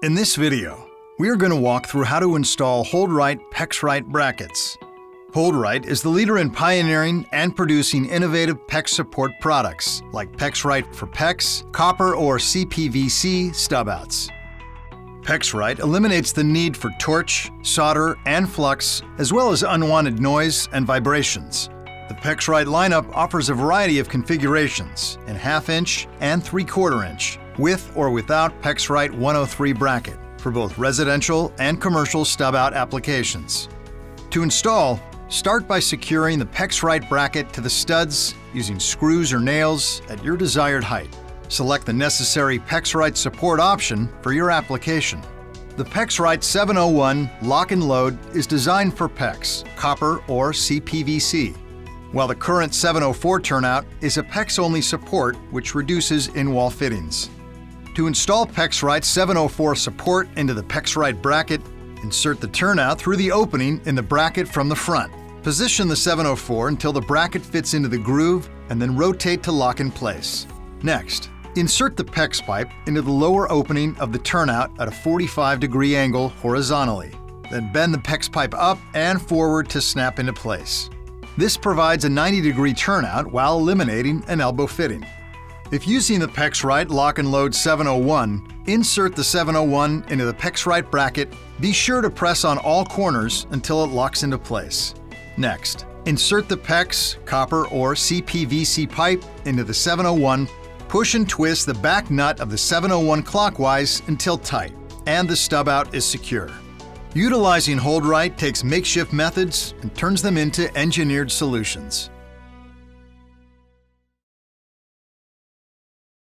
In this video, we are going to walk through how to install HoldRite PEXRite brackets. HoldRite is the leader in pioneering and producing innovative PEX support products like PEXRite for PEX, copper or CPVC stubouts. PEXRite eliminates the need for torch, solder, and flux, as well as unwanted noise and vibrations. The PEXRite lineup offers a variety of configurations in 1/2" and 3/4" with or without PEXRite 103 bracket for both residential and commercial stub-out applications. To install, start by securing the PEXRite bracket to the studs using screws or nails at your desired height. Select the necessary PEXRite support option for your application. The PEXRite 701 Lock and Load is designed for PEX, copper or CPVC, while the current 704 turnout is a PEX-only support which reduces in-wall fittings. To install PEXRite 704 support into the PEXRite bracket, insert the turnout through the opening in the bracket from the front. Position the 704 until the bracket fits into the groove and then rotate to lock in place. Next, insert the PEX pipe into the lower opening of the turnout at a 45-degree angle horizontally. Then bend the PEX pipe up and forward to snap into place. This provides a 90-degree turnout while eliminating an elbow fitting. If using the PEXRite Lock and Load 701, insert the 701 into the PEXRite bracket. Be sure to press on all corners until it locks into place. Next, insert the PEX, copper, or CPVC pipe into the 701. Push and twist the back nut of the 701 clockwise until tight, and the stub out is secure. Utilizing HoldRite takes makeshift methods and turns them into engineered solutions.